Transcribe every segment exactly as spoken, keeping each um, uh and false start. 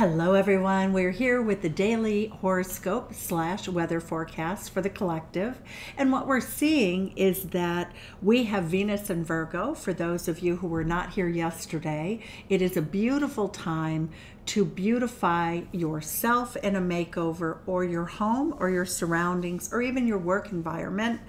Hello everyone, we're here with the daily horoscope slash weather forecast for the collective, and what we're seeing is that we have Venus in Virgo. For those of you who were not here yesterday, it is a beautiful time to beautify yourself in a makeover, or your home or your surroundings, or even your work environment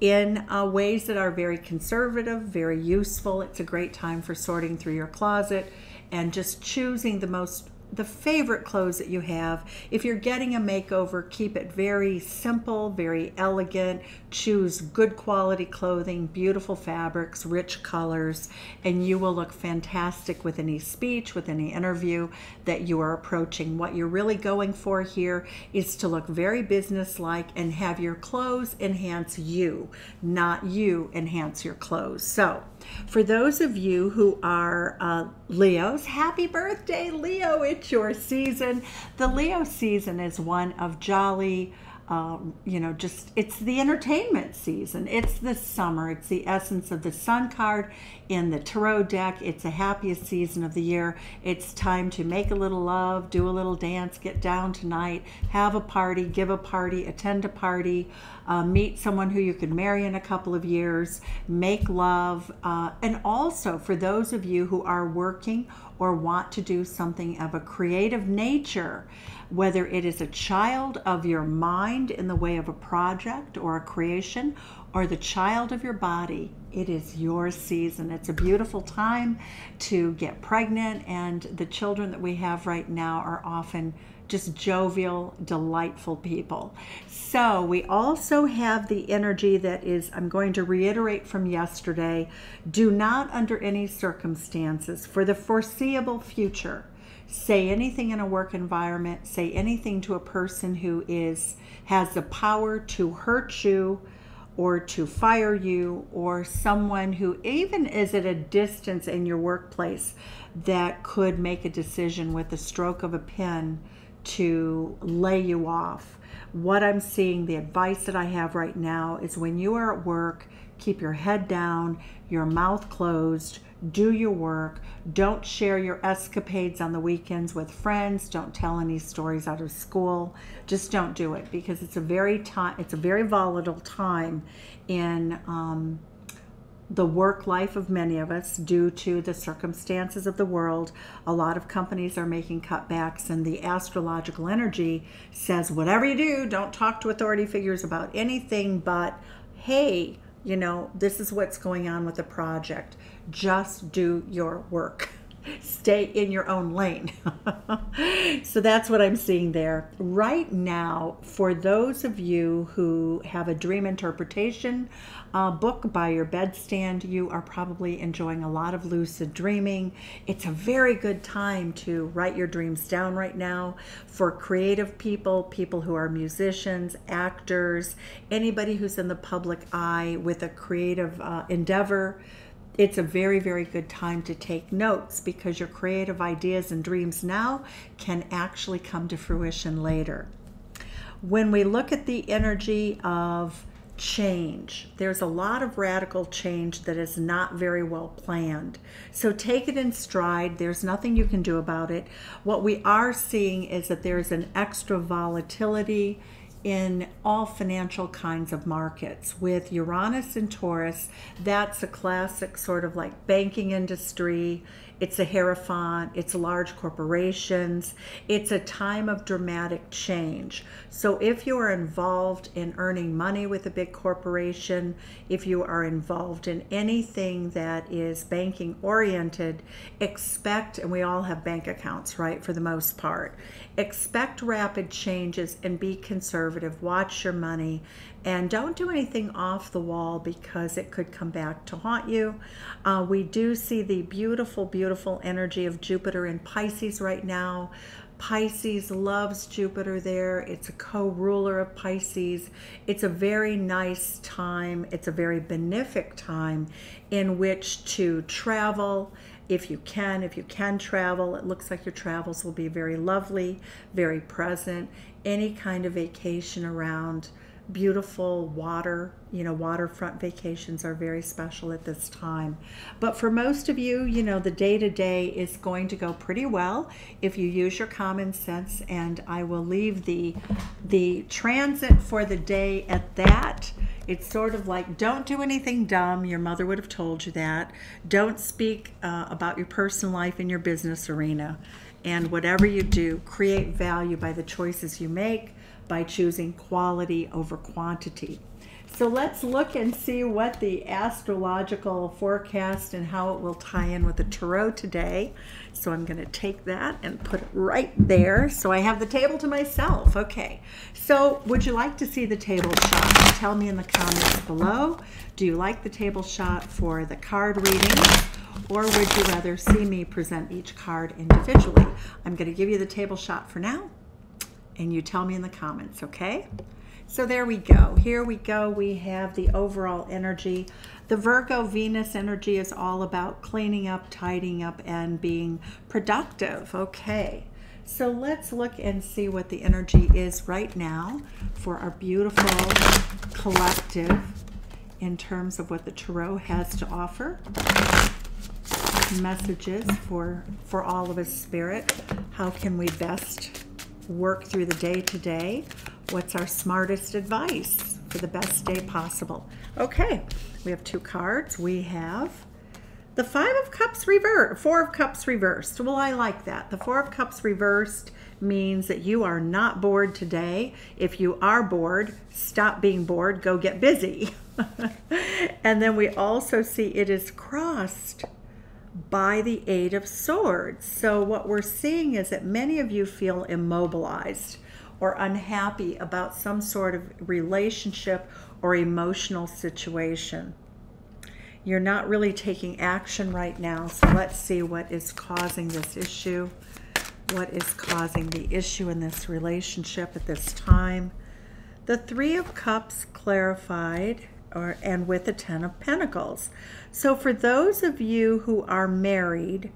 in uh, ways that are very conservative, very useful. It's a great time for sorting through your closet and just choosing the most the favorite clothes that you have. If you're getting a makeover, keep it very simple, very elegant. Choose good quality clothing, beautiful fabrics, rich colors, and you will look fantastic with any speech, with any interview that you are approaching. What you're really going for here is to look very businesslike and have your clothes enhance you, not you enhance your clothes. So for those of you who are uh, Leos, happy birthday, Leo. It's your season. The Leo season is one of jolly, um, you know, just it's the entertainment season. It's the summer. It's the essence of the Sun card in the Tarot deck. It's the happiest season of the year. It's time to make a little love, do a little dance, get down tonight, have a party, give a party, attend a party, uh, meet someone who you could marry in a couple of years, make love. Uh, and also for those of you who are working or want to do something of a creative nature, whether it is a child of your mind in the way of a project or a creation, or the child of your body, it is your season. It's a beautiful time to get pregnant, and the children that we have right now are often just jovial, delightful people. So we also have the energy that is, I'm going to reiterate from yesterday, do not under any circumstances for the foreseeable future say anything in a work environment, say anything to a person who is has the power to hurt you or to fire you, or someone who even is at a distance in your workplace that could make a decision with the stroke of a pen to lay you off. What I'm seeing, the advice that I have right now, is when you are at work, keep your head down, your mouth closed, do your work. Don't share your escapades on the weekends with friends. Don't tell any stories out of school. Just don't do it, because it's a very time it's a very volatile time in um the work life of many of us due to the circumstances of the world. A lot of companies are making cutbacks, and the astrological energy says whatever you do, don't talk to authority figures about anything, but hey, you know, this is what's going on with the project. Just do your work. Stay in your own lane. So that's what I'm seeing there right now. For those of you who have a dream interpretation uh, book by your bedstand, you are probably enjoying a lot of lucid dreaming. It's a very good time to write your dreams down right now. For creative people, people who are musicians, actors, anybody who's in the public eye with a creative uh, endeavor, it's a very, very good time to take notes, because your creative ideas and dreams now can actually come to fruition later. When we look at the energy of change, there's a lot of radical change that is not very well planned. So take it in stride. There's nothing you can do about it. What we are seeing is that there's an extra volatility in all financial kinds of markets. With Uranus and Taurus, that's a classic sort of like banking industry. It's a Hierophant, it's large corporations. It's a time of dramatic change. So if you are involved in earning money with a big corporation, if you are involved in anything that is banking oriented, expect, and we all have bank accounts, right, for the most part, expect rapid changes and be conservative. Watch your money and don't do anything off the wall, because it could come back to haunt you. Uh, we do see the beautiful, beautiful Beautiful energy of Jupiter in Pisces right now. Pisces loves Jupiter there. It's a co-ruler of Pisces. It's a very nice time. It's a very benefic time in which to travel. If you can, if you can travel, it looks like your travels will be very lovely, very present. Any kind of vacation around beautiful water. You know, waterfront vacations are very special at this time. But for most of you, you know, the day-to-day is going to go pretty well if you use your common sense. And I will leave the, the transit for the day at that. It's sort of like, don't do anything dumb. Your mother would have told you that. Don't speak uh, about your personal life in your business arena. And whatever you do, create value by the choices you make, by choosing quality over quantity. So let's look and see what the astrological forecast and how it will tie in with the tarot today. So I'm going to take that and put it right there so I have the table to myself. Okay, so would you like to see the table shot? Tell me in the comments below. Do you like the table shot for the card readings? Or would you rather see me present each card individually? I'm going to give you the table shot for now, and you tell me in the comments, okay? So there we go. Here we go. We have the overall energy. The Virgo Venus energy is all about cleaning up, tidying up, and being productive. Okay, so let's look and see what the energy is right now for our beautiful collective in terms of what the tarot has to offer. Messages for, for all of us, spirit. How can we best work through the day today? What's our smartest advice for the best day possible? Okay, we have two cards. We have the Five of Cups reversed, Four of Cups reversed. Well, I like that. The Four of Cups reversed means that you are not bored today. If you are bored, stop being bored, go get busy. And then we also see it is crossed by the Eight of Swords. So what we're seeing is that many of you feel immobilized or unhappy about some sort of relationship or emotional situation. You're not really taking action right now, so let's see what is causing this issue. What is causing the issue in this relationship at this time? The Three of Cups clarified, or and with the Ten of Pentacles. So for those of you who are married,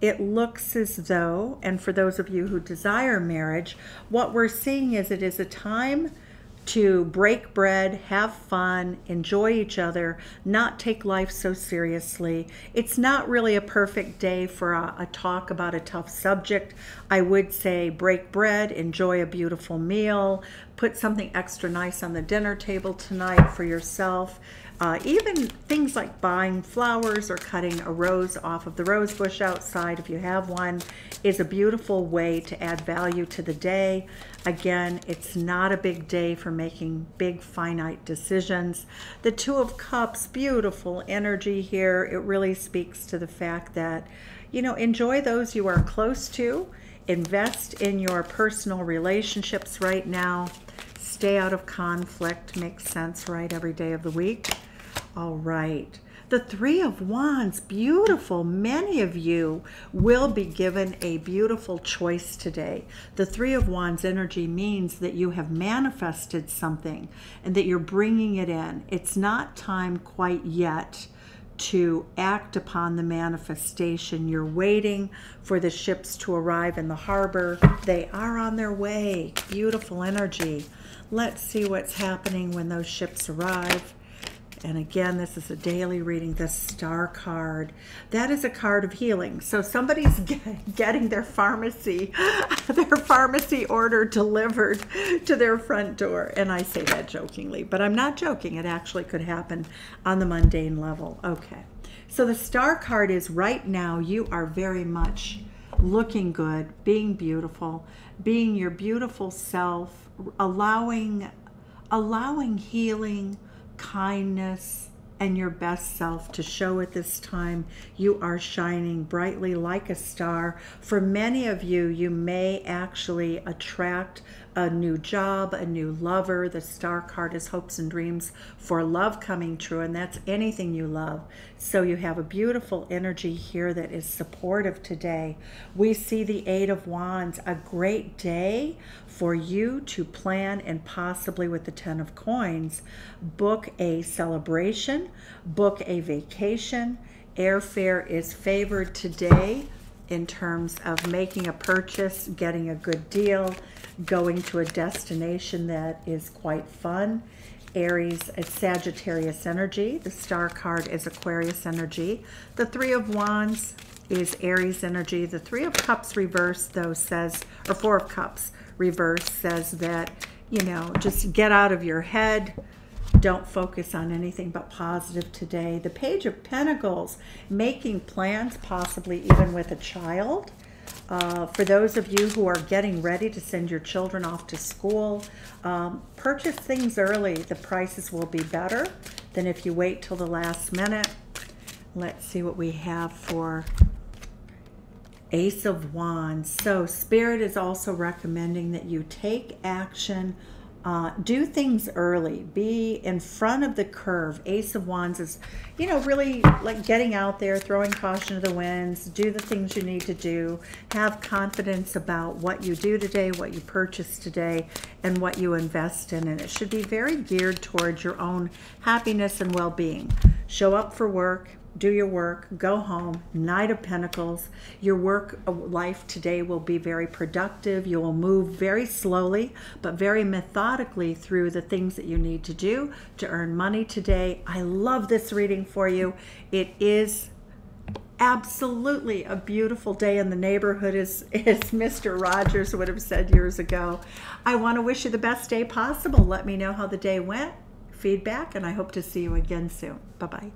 it looks as though, and for those of you who desire marriage, what we're seeing is it is a time to break bread, have fun, enjoy each other, not take life so seriously. It's not really a perfect day for a, a talk about a tough subject. I would say break bread, enjoy a beautiful meal, put something extra nice on the dinner table tonight for yourself. Uh, even things like buying flowers or cutting a rose off of the rose bush outside, if you have one, is a beautiful way to add value to the day. Again, it's not a big day for making big finite decisions. The Two of Cups, beautiful energy here. It really speaks to the fact that, you know, enjoy those you are close to. Invest in your personal relationships right now. Stay out of conflict. Makes sense, right? Every day of the week. All right. The Three of Wands, beautiful. Many of you will be given a beautiful choice today. The Three of Wands energy means that you have manifested something and that you're bringing it in. It's not time quite yet to act upon the manifestation. You're waiting for the ships to arrive in the harbor. They are on their way. Beautiful energy. Let's see what's happening when those ships arrive. And again, this is a daily reading. The Star card, that is a card of healing. So somebody's get, getting their pharmacy their pharmacy order delivered to their front door. And I say that jokingly, but I'm not joking. It actually could happen on the mundane level. Okay, so the Star card is right now you are very much looking good, being beautiful, being your beautiful self, allowing allowing healing, kindness, and your best self to show at this time. You are shining brightly like a star. For many of you, you may actually attract a new job, a new lover. The Star card is hopes and dreams for love coming true, and that's anything you love. So you have a beautiful energy here that is supportive today. We see the Eight of Wands, a great day for you to plan, and possibly with the Ten of Coins, book a celebration, book a vacation. Airfare is favored today in terms of making a purchase, getting a good deal, going to a destination that is quite fun. Aries, it's Sagittarius energy. The star card is Aquarius energy. The Three of Wands is Aries energy. The Three of Cups reverse, though, says, or Four of Cups reverse says that, you know, just get out of your head. Don't focus on anything but positive today. The Page of Pentacles, making plans, possibly even with a child. Uh, for those of you who are getting ready to send your children off to school, um, purchase things early. The prices will be better than if you wait till the last minute. Let's see what we have for Ace of Wands. So Spirit is also recommending that you take action. Uh, do things early. Be in front of the curve. Ace of Wands is, you know, really like getting out there, throwing caution to the winds. Do the things you need to do. Have confidence about what you do today, what you purchase today, and what you invest in. And it should be very geared towards your own happiness and well-being. Show up for work. Do your work, go home, Knight of Pentacles. Your work life today will be very productive. You will move very slowly, but very methodically through the things that you need to do to earn money today. I love this reading for you. It is absolutely a beautiful day in the neighborhood, as, as Mister Rogers would have said years ago. I want to wish you the best day possible. Let me know how the day went, feedback, and I hope to see you again soon. Bye-bye.